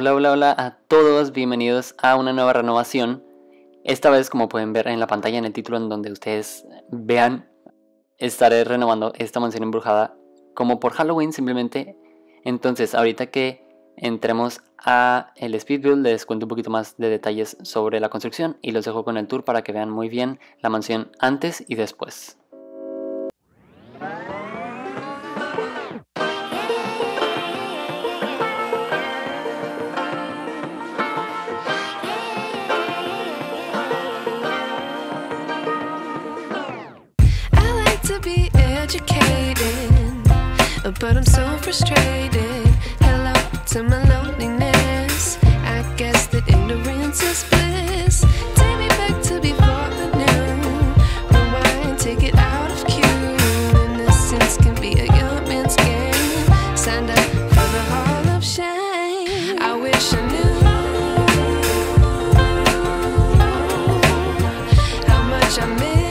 Hola, hola, hola a todos, bienvenidos a una nueva renovación. Esta vez, como pueden ver en la pantalla, en el título, en donde ustedes vean, estaré renovando esta mansión embrujada como por Halloween simplemente. Entonces, ahorita que entremos a el speed build, les cuento un poquito más de detalles sobre la construcción y los dejo con el tour para que vean muy bien la mansión antes y después. But I'm so frustrated. Hello to my loneliness. I guess that ignorance is bliss. Take me back to before the new. Rewind, take it out of cue. Innocence can be a young man's game. Signed up for the hall of shame. I wish I knew how much I missed.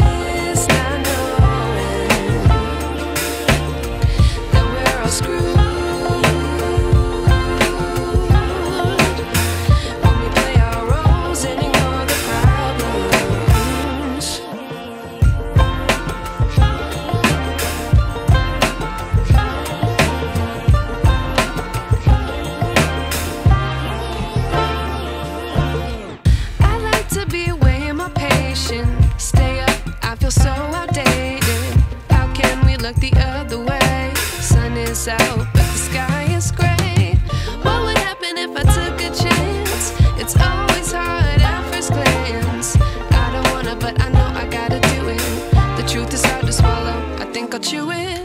Out, but the sky is gray. What would happen if I took a chance? It's always hard at first glance. I don't wanna, but I know I gotta do it. The truth is hard to swallow. I think I'll chew it.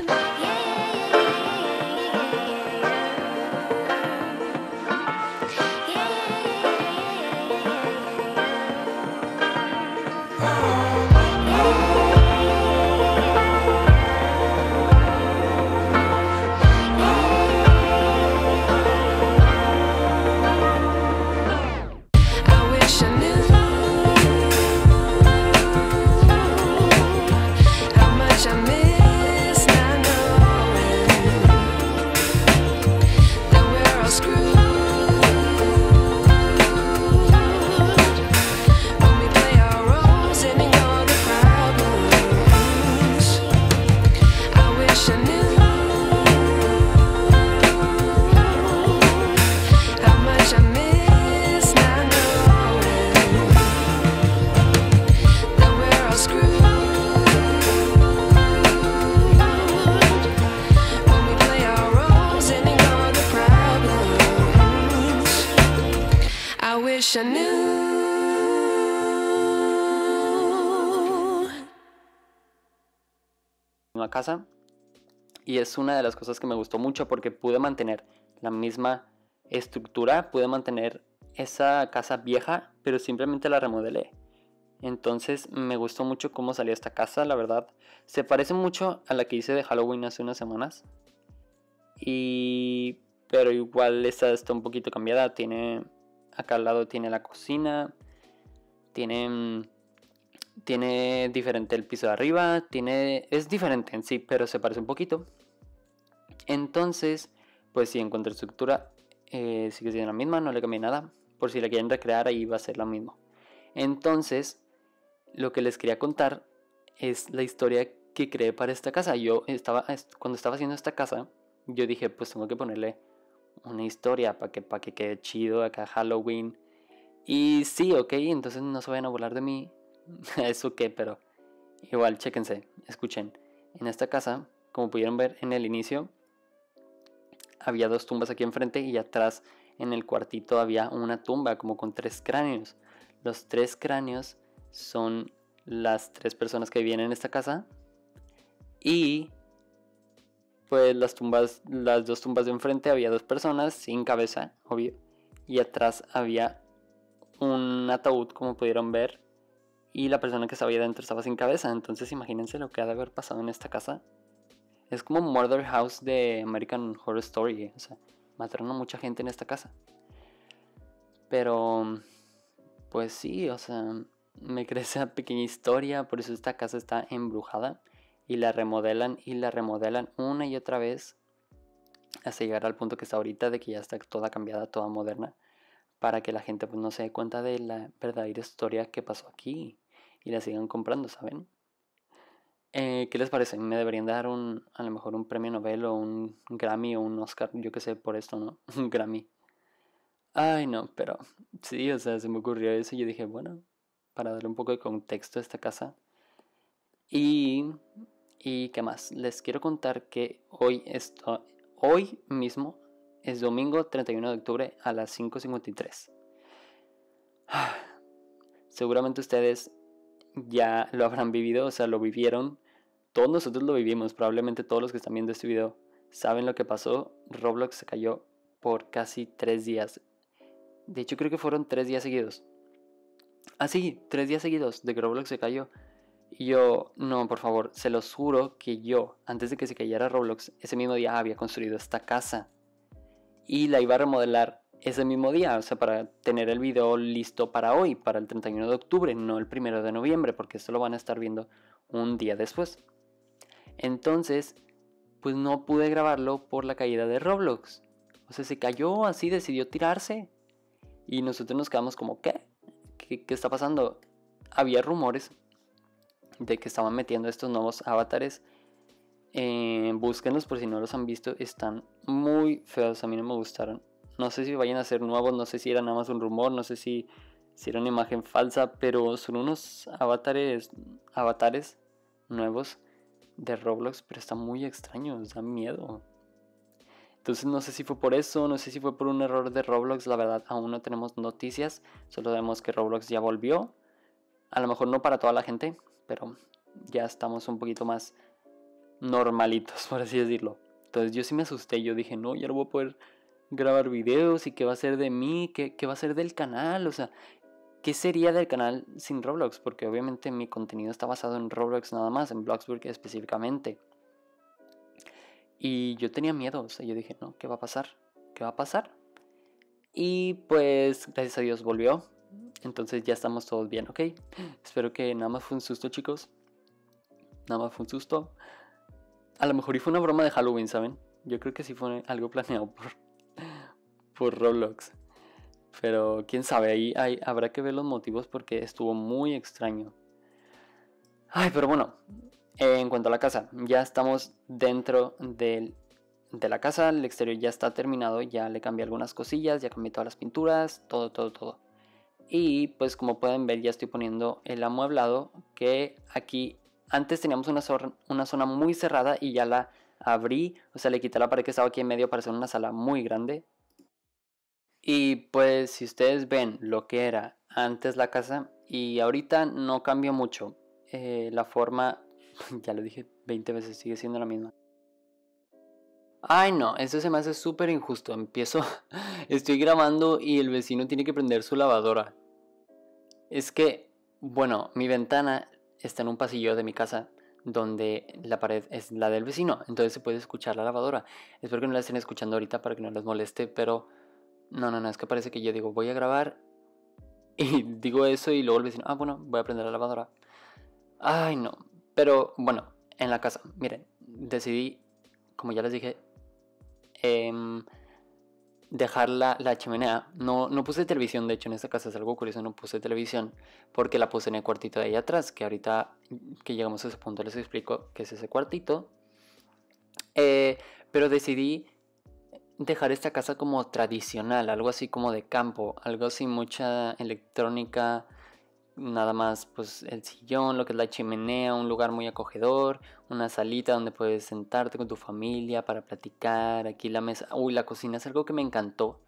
I knew. Una casa, y es una de las cosas que me gustó mucho porque pude mantener la misma estructura, pude mantener esa casa vieja, pero simplemente la remodelé. Entonces me gustó mucho cómo salió esta casa, la verdad. Se parece mucho a la que hice de Halloween hace unas semanas, y pero igual esta está un poquito cambiada. Tiene... acá al lado tiene la cocina, tiene diferente el piso de arriba, es diferente en sí, pero se parece un poquito. Entonces, pues sí, en cuanto a estructura, sigue siendo la misma, no le cambié nada. Por si la quieren recrear, ahí va a ser la misma. Entonces, lo que les quería contar es la historia que creé para esta casa. Cuando estaba haciendo esta casa, yo dije, pues tengo que ponerle una historia para que quede chido acá Halloween. Y sí, ok, entonces no se vayan a burlar de mí. Eso qué, pero igual, chéquense, escuchen. En esta casa, como pudieron ver en el inicio, había dos tumbas aquí enfrente, y atrás en el cuartito había una tumba como con tres cráneos. Los tres cráneos son las tres personas que vivían en esta casa. Y... pues las dos tumbas de enfrente había dos personas sin cabeza, obvio. Y atrás había un ataúd, como pudieron ver. Y la persona que estaba dentro estaba sin cabeza. Entonces imagínense lo que ha de haber pasado en esta casa. Es como Murder House de American Horror Story. O sea, mataron a mucha gente en esta casa. Pero, pues sí, o sea, me creé esa pequeña historia. Por eso esta casa está embrujada. Y la remodelan una y otra vez hasta llegar al punto que está ahorita, de que ya está toda cambiada, toda moderna. para que la gente pues no se dé cuenta de la verdadera historia que pasó aquí y la sigan comprando, ¿saben? ¿Qué les parece? Me deberían dar a lo mejor un premio Nobel o un Grammy o un Oscar, yo qué sé, por esto, ¿no? Un Grammy. Ay, no, pero sí, o sea, se me ocurrió eso y yo dije, bueno, para darle un poco de contexto a esta casa. Y ¿qué más? Les quiero contar que hoy mismo es domingo 31 de octubre a las 5:53. Seguramente ustedes ya lo habrán vivido, o sea, lo vivieron. Todos nosotros lo vivimos, probablemente todos los que están viendo este video saben lo que pasó. Roblox se cayó por casi 3 días. De hecho, creo que fueron 3 días seguidos. Ah, sí, 3 días seguidos de que Roblox se cayó. Y yo, no, por favor, se los juro que yo, antes de que se cayera Roblox, ese mismo día había construido esta casa. Y la iba a remodelar ese mismo día, o sea, para tener el video listo para hoy, para el 31 de octubre, no el 1 de noviembre, porque esto lo van a estar viendo un día después. Entonces, pues no pude grabarlo por la caída de Roblox. O sea, se cayó así, decidió tirarse. Y nosotros nos quedamos como, ¿qué? ¿Qué está pasando? Había rumores de que estaban metiendo estos nuevos avatares. Búsquenlos por si no los han visto. Están muy feos, a mí no me gustaron. No sé si vayan a ser nuevos, no sé si era nada más un rumor, no sé si era una imagen falsa, pero son unos avatares nuevos de Roblox, pero están muy extraños, dan miedo. Entonces no sé si fue por eso, no sé si fue por un error de Roblox, la verdad aún no tenemos noticias, solo vemos que Roblox ya volvió. A lo mejor no para toda la gente, pero ya estamos un poquito más normalitos, por así decirlo. Entonces yo sí me asusté, yo dije, no, ya no voy a poder grabar videos, y qué va a ser de mí, qué va a ser del canal, o sea, qué sería del canal sin Roblox, porque obviamente mi contenido está basado en Roblox nada más, en Bloxburg específicamente. Y yo tenía miedo, o sea, yo dije, no, ¿qué va a pasar? ¿Qué va a pasar? Y pues, gracias a Dios volvió. Entonces ya estamos todos bien, ¿ok? Espero que nada más fue un susto, chicos. Nada más fue un susto. A lo mejor y fue una broma de Halloween, ¿saben? Yo creo que sí fue algo planeado por Roblox. Pero quién sabe, ahí habrá que ver los motivos porque estuvo muy extraño. Ay, pero bueno. En cuanto a la casa, ya estamos dentro de la casa, el exterior ya está terminado, ya le cambié algunas cosillas, ya cambié todas las pinturas, todo. Y pues como pueden ver ya estoy poniendo el amueblado, que aquí antes teníamos una zona muy cerrada y ya la abrí, o sea le quité la pared que estaba aquí en medio para hacer una sala muy grande. Y pues si ustedes ven lo que era antes la casa y ahorita no cambió mucho, la forma... Ya lo dije 20 veces, sigue siendo la misma. Ay no, eso se me hace súper injusto. Estoy grabando y el vecino tiene que prender su lavadora. Es que, bueno, mi ventana está en un pasillo de mi casa donde la pared es la del vecino, entonces se puede escuchar la lavadora. Espero que no la estén escuchando ahorita para que no les moleste, pero no, es que parece que yo digo voy a grabar y digo eso y luego el vecino, ah bueno, voy a prender la lavadora. Ay no. Pero bueno, en la casa, miren, decidí, como ya les dije, dejar la chimenea. No puse televisión, de hecho en esta casa es algo curioso, no puse televisión porque la puse en el cuartito de ahí atrás, que ahorita que llegamos a ese punto les explico qué es ese cuartito. Pero decidí dejar esta casa como tradicional, algo así como de campo, algo así mucha electrónica. Nada más pues el sillón, lo que es la chimenea, un lugar muy acogedor, una salita donde puedes sentarte con tu familia para platicar, aquí la mesa. Uy, la cocina es algo que me encantó.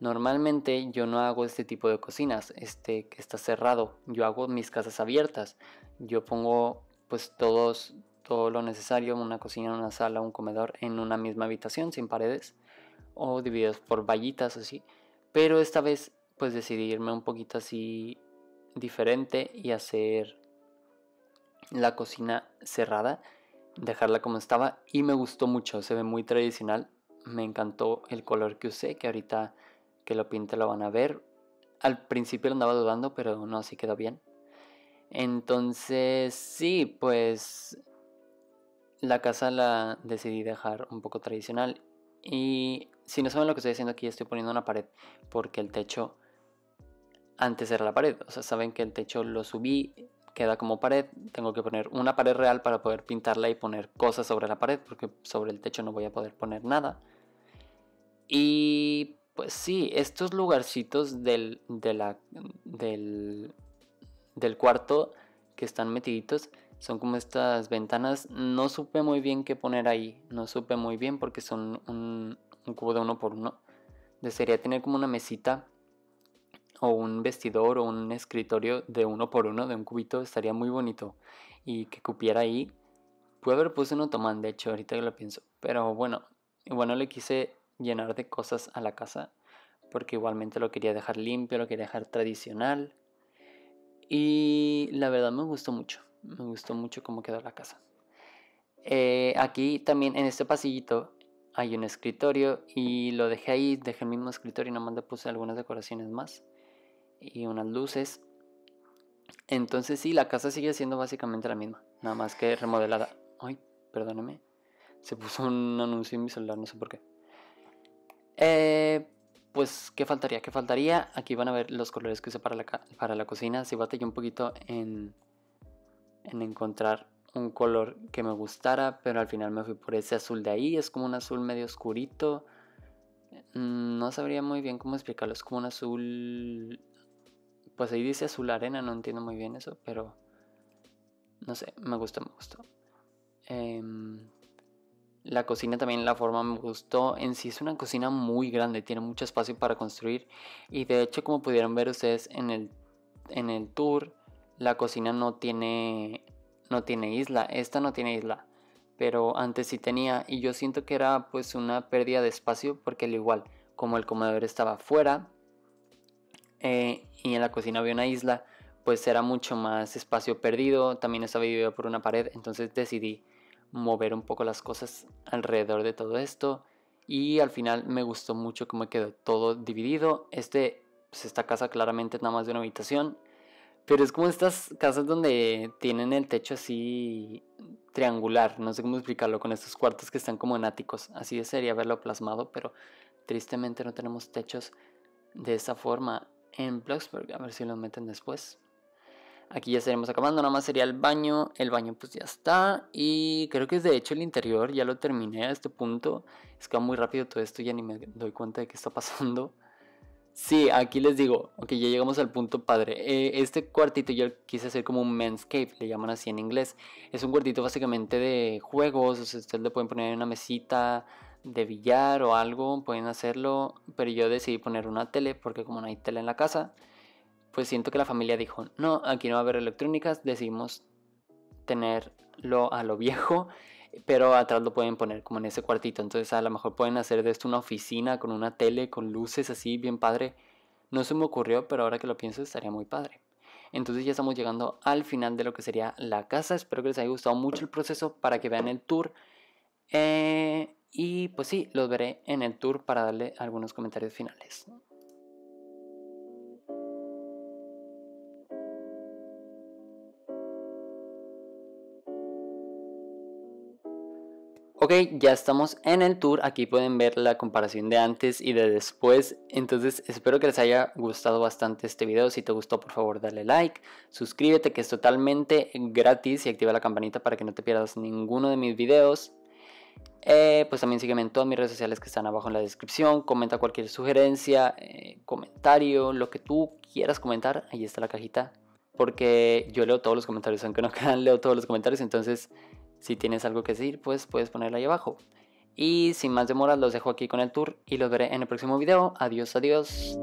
Normalmente yo no hago este tipo de cocinas, que está cerrado, yo hago mis casas abiertas. Yo pongo pues todo lo necesario, una cocina, una sala, un comedor en una misma habitación sin paredes o divididos por vallitas así. Pero esta vez pues decidí irme un poquito así diferente y hacer la cocina cerrada, dejarla como estaba, y me gustó mucho, se ve muy tradicional, me encantó el color que usé, que ahorita que lo pinte lo van a ver. Al principio lo andaba dudando, pero no, así quedó bien. Entonces sí, pues la casa la decidí dejar un poco tradicional Y si no saben lo que estoy haciendo aquí, estoy poniendo una pared porque el techo antes era la pared. O sea, saben que el techo lo subí, queda como pared. Tengo que poner una pared real para poder pintarla y poner cosas sobre la pared, porque sobre el techo no voy a poder poner nada. Y pues sí, estos lugarcitos del cuarto que están metiditos son como estas ventanas. No supe muy bien qué poner ahí, no supe muy bien, porque son un cubo de 1x1. Desearía tener como una mesita o un vestidor o un escritorio de 1x1, de un cubito. Estaría muy bonito y que cupiera ahí. Pude haber puesto un otomán, de hecho, ahorita que lo pienso. Pero bueno, igual no le quise llenar de cosas a la casa, porque igualmente lo quería dejar limpio, lo quería dejar tradicional. Y la verdad me gustó mucho. Me gustó mucho cómo quedó la casa. Aquí también en este pasillito hay un escritorio y lo dejé ahí. Dejé el mismo escritorio y nomás le puse algunas decoraciones más y unas luces. Entonces sí, la casa sigue siendo básicamente la misma, nada más que remodelada. Ay, perdóneme, se puso un anuncio en mi celular, no sé por qué. Pues, ¿qué faltaría? ¿Qué faltaría? Aquí van a ver los colores que usé para la cocina. Sí batallé un poquito en encontrar un color que me gustara, pero al final me fui por ese azul de ahí. Es como un azul medio oscurito, no sabría muy bien cómo explicarlo. Es como un azul, pues ahí dice azul arena, no entiendo muy bien eso, pero no sé, me gustó, me gustó. La cocina también, la forma me gustó. En sí es una cocina muy grande, tiene mucho espacio para construir. Y de hecho, como pudieron ver ustedes en el tour, la cocina no tiene isla. Esta no tiene isla, pero antes sí tenía. Y yo siento que era pues una pérdida de espacio, porque al igual como el comedor estaba afuera y en la cocina había una isla, pues era mucho más espacio perdido. También estaba dividido por una pared, entonces decidí mover un poco las cosas alrededor de todo esto. Y al final me gustó mucho cómo quedó todo dividido. Pues esta casa claramente es nada más de una habitación, pero es como estas casas donde tienen el techo así triangular, no sé cómo explicarlo, con estos cuartos que están como en áticos. Así desearía verlo plasmado, pero tristemente no tenemos techos de esa forma en Bloxburg. A ver si los meten después. Aquí ya estaremos acabando, nada más sería el baño pues ya está, y creo que es de hecho el interior, ya lo terminé a este punto. Es que va muy rápido todo esto, ya ni me doy cuenta de qué está pasando. Sí, aquí les digo, ok, ya llegamos al punto padre. Este cuartito yo quise hacer como un men's cave, le llaman así en inglés. Es un cuartito básicamente de juegos, o sea, ustedes le pueden poner una mesita de billar o algo, pueden hacerlo, pero yo decidí poner una tele, porque como no hay tele en la casa, pues siento que la familia dijo, no, aquí no va a haber electrónicas. Decidimos tenerlo a lo viejo, pero atrás lo pueden poner como en ese cuartito. Entonces a lo mejor pueden hacer de esto una oficina con una tele, con luces así, bien padre. No se me ocurrió, pero ahora que lo pienso estaría muy padre. Entonces ya estamos llegando al final de lo que sería la casa. Espero que les haya gustado mucho el proceso para que vean el tour. Y pues sí, los veré en el tour para darle algunos comentarios finales. Ok, ya estamos en el tour. Aquí pueden ver la comparación de antes y de después. Entonces espero que les haya gustado bastante este video. Si te gustó, por favor dale like, suscríbete, que es totalmente gratis, y activa la campanita para que no te pierdas ninguno de mis videos. Pues también sígueme en todas mis redes sociales que están abajo en la descripción. Comenta cualquier sugerencia, comentario, lo que tú quieras comentar. Ahí está la cajita, porque yo leo todos los comentarios, aunque no quedan, leo todos los comentarios. Entonces si tienes algo que decir, pues puedes ponerlo ahí abajo. Y sin más demoras, los dejo aquí con el tour y los veré en el próximo video. Adiós, adiós.